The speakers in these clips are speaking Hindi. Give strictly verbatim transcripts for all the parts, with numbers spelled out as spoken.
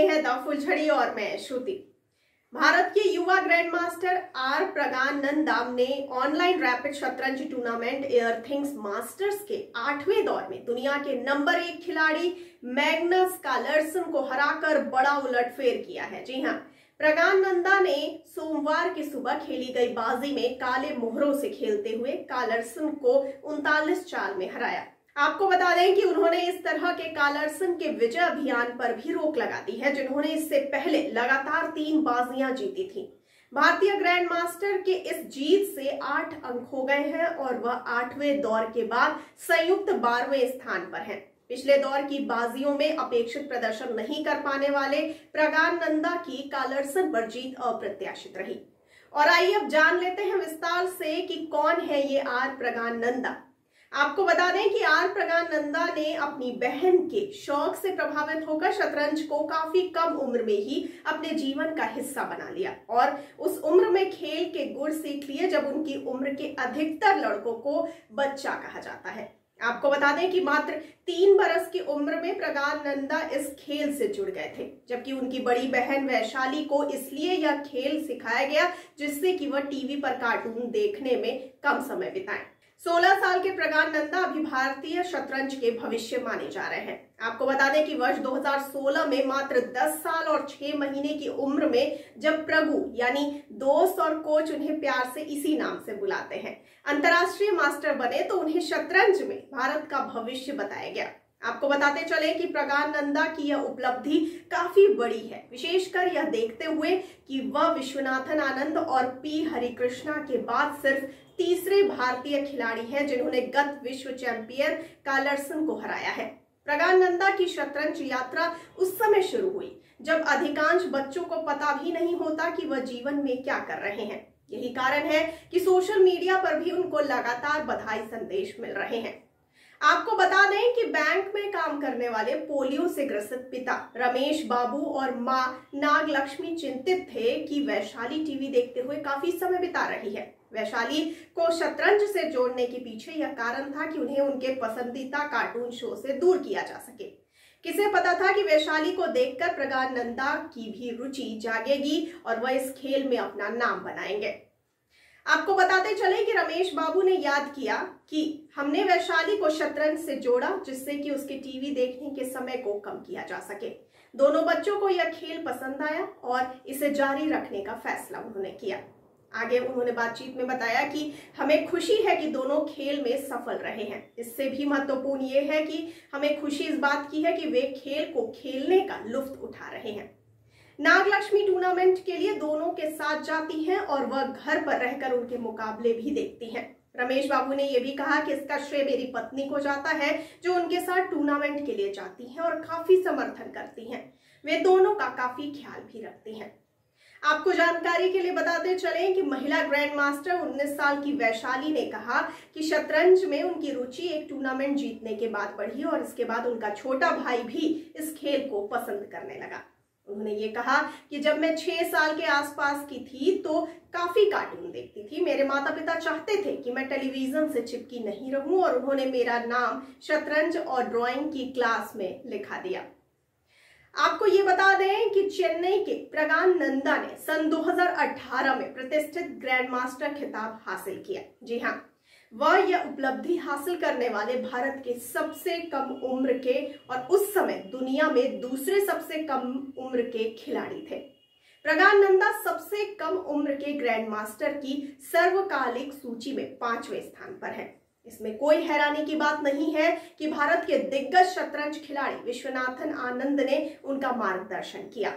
रहे हैं द फुलझड़ी और मैं श्रुति। भारत के युवा ग्रैंड मास्टर आर प्रज्ञानंदा ने ऑनलाइन रैपिड शतरंज टूर्नामेंट एयरथिंग्स मास्टर्स के आठवें दौर में दुनिया के नंबर एक खिलाड़ी मैग्नस कार्लसन को हराकर बड़ा उलटफेर किया है। जी हाँ, प्रज्ञानंदा ने सोमवार की सुबह खेली गई बाजी में काले मोहरों से खेलते हुए कार्लसन को उनतालीस चाल में हराया। आपको बता दें कि उन्होंने इस तरह के कार्लसन के विजय अभियान पर भी रोक लगा दी है, जिन्होंने इससे पहले लगातार तीन बाजियां जीती थीं। भारतीय ग्रैंड मास्टर के इस जीत से आठ अंक हो गए हैं और वह आठवें दौर के बाद संयुक्त बारहवें स्थान पर हैं। पिछले दौर की बाजियों में अपेक्षित प्रदर्शन नहीं कर पाने वाले प्रज्ञानंदा की कार्लसन पर जीत अप्रत्याशित रही। और आइए अब जान लेते हैं विस्तार से कि कौन है ये आर प्रज्ञानंदा। आपको बता दें कि आर प्रज्ञानंदा ने अपनी बहन के शौक से प्रभावित होकर शतरंज को काफी कम उम्र में ही अपने जीवन का हिस्सा बना लिया और उस उम्र में खेल के गुण सीख लिए जब उनकी उम्र के अधिकतर लड़कों को बच्चा कहा जाता है। आपको बता दें कि मात्र तीन बरस की उम्र में प्रज्ञानंदा इस खेल से जुड़ गए थे, जबकि उनकी बड़ी बहन वैशाली को इसलिए यह खेल सिखाया गया जिससे कि वह टीवी पर कार्टून देखने में कम समय बिताएं। सोलह साल के प्रज्ञानंदा अभी भारतीय शतरंज के भविष्य माने जा रहे हैं। आपको बता दें कि वर्ष दो हज़ार सोलह में मात्र दस साल और छह महीने की उम्र में जब प्रगु यानी दोस्त और कोच उन्हें प्यार से इसी नाम से बुलाते हैं अंतर्राष्ट्रीय मास्टर बने, तो उन्हें शतरंज में भारत का भविष्य बताया गया। आपको बताते चले कि प्रज्ञानंदा की यह उपलब्धि काफी बड़ी है, विशेषकर यह देखते हुए कि वह विश्वनाथन आनंद और पी हरिकृष्णा के बाद सिर्फ तीसरे भारतीय खिलाड़ी हैं जिन्होंने गत विश्व चैंपियन कार्लसन को हराया है। प्रज्ञानंदा की शतरंज यात्रा उस समय शुरू हुई जब अधिकांश बच्चों को पता भी नहीं होता कि वह जीवन में क्या कर रहे हैं। यही कारण है कि सोशल मीडिया पर भी उनको लगातार बधाई संदेश मिल रहे हैं। आपको बता दें कि बैंक में काम करने वाले पोलियो से ग्रसित पिता रमेश बाबू और मां नागलक्ष्मी चिंतित थे कि वैशाली टीवी देखते हुए काफी समय बिता रही है। वैशाली को शतरंज से जोड़ने के पीछे यह कारण था कि उन्हें उनके पसंदीदा कार्टून शो से दूर किया जा सके। किसे पता था कि वैशाली को देखकर प्रज्ञानंदा की भी रुचि जागेगी और वह इस खेल में अपना नाम बनाएंगे। आपको बताते चले कि रमेश बाबू ने याद किया कि हमने वैशाली को शतरंज से जोड़ा जिससे कि उसके टीवी देखने के समय को कम किया जा सके। दोनों बच्चों को यह खेल पसंद आया और इसे जारी रखने का फैसला उन्होंने किया। आगे उन्होंने बातचीत में बताया कि हमें खुशी है कि दोनों खेल में सफल रहे हैं। इससे भी महत्वपूर्ण ये है कि हमें खुशी इस बात की है कि वे खेल को खेलने का लुत्फ उठा रहे हैं। नागलक्ष्मी टूर्नामेंट के लिए दोनों के साथ जाती हैं और वह घर पर रहकर उनके मुकाबले भी देखती हैं। रमेश बाबू ने यह भी कहा कि इसका श्रेय मेरी पत्नी को जाता है जो उनके साथ टूर्नामेंट के लिए जाती हैं और काफी समर्थन करती हैं। वे दोनों का काफी ख्याल भी रखती हैं। आपको जानकारी के लिए बताते चलें कि महिला ग्रैंड मास्टर उन्नीस साल की वैशाली ने कहा कि शतरंज में उनकी रुचि एक टूर्नामेंट जीतने के बाद बढ़ी और इसके बाद उनका छोटा भाई भी इस खेल को पसंद करने लगा। उन्होंने ये कहा कि जब मैं छह साल के आसपास की थी तो काफी कार्टून देखती थी। मेरे माता पिता चाहते थे कि मैं टेलीविजन से चिपकी नहीं रहूं और उन्होंने मेरा नाम शतरंज और ड्राइंग की क्लास में लिखा दिया। आपको ये बता दें कि चेन्नई के प्रज्ञानंदा ने सन दो हज़ार अठारह में प्रतिष्ठित ग्रैंड मास्टर खिताब हासिल किया। जी हाँ, वह यह उपलब्धि हासिल करने वाले भारत के सबसे कम उम्र के और उस समय दुनिया में दूसरे सबसे कम उम्र के खिलाड़ी थे। प्रज्ञानंदा सबसे कम उम्र के ग्रैंड मास्टर की सर्वकालिक सूची में पांचवें स्थान पर है। इसमें कोई हैरानी की बात नहीं है कि भारत के दिग्गज शतरंज खिलाड़ी विश्वनाथन आनंद ने उनका मार्गदर्शन किया।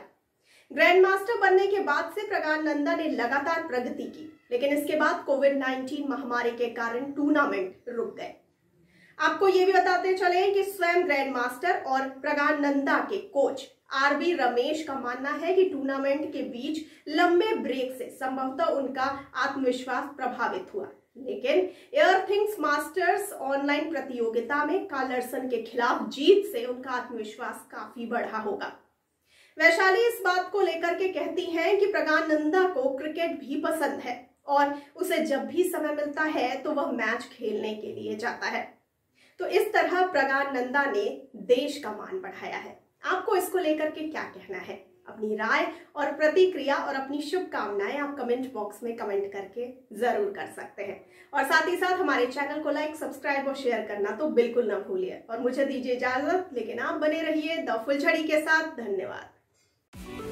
ग्रैंड मास्टर बनने के बाद से प्रज्ञानंदा ने लगातार प्रगति की, लेकिन इसके बाद कोविड नाइनटीन महामारी के कारण टूर्नामेंट रुक गए। आपको ये भी बताते चले कि स्वयं ग्रैंड मास्टर और प्रज्ञानंदा के कोच आरबी रमेश का मानना है कि टूर्नामेंट के बीच लंबे ब्रेक से संभवतः उनका आत्मविश्वास प्रभावित हुआ, लेकिन एयरथिंग्स मास्टर्स ऑनलाइन प्रतियोगिता में कार्लसन के खिलाफ जीत से उनका आत्मविश्वास काफी बढ़ा होगा। वैशाली इस बात को लेकर के कहती हैं कि प्रज्ञानंदा को क्रिकेट भी पसंद है और उसे जब भी समय मिलता है तो वह मैच खेलने के लिए जाता है। तो इस तरह प्रज्ञानंदा ने देश का मान बढ़ाया है। आपको इसको लेकर के क्या कहना है। अपनी राय और प्रतिक्रिया और अपनी शुभकामनाएं आप कमेंट बॉक्स में कमेंट करके जरूर कर सकते हैं, और साथ ही साथ हमारे चैनल को लाइक, सब्सक्राइब और शेयर करना तो बिल्कुल ना भूलिए। और मुझे दीजिए इजाजत, लेकिन आप बने रहिए द फुलझड़ी के साथ। धन्यवाद।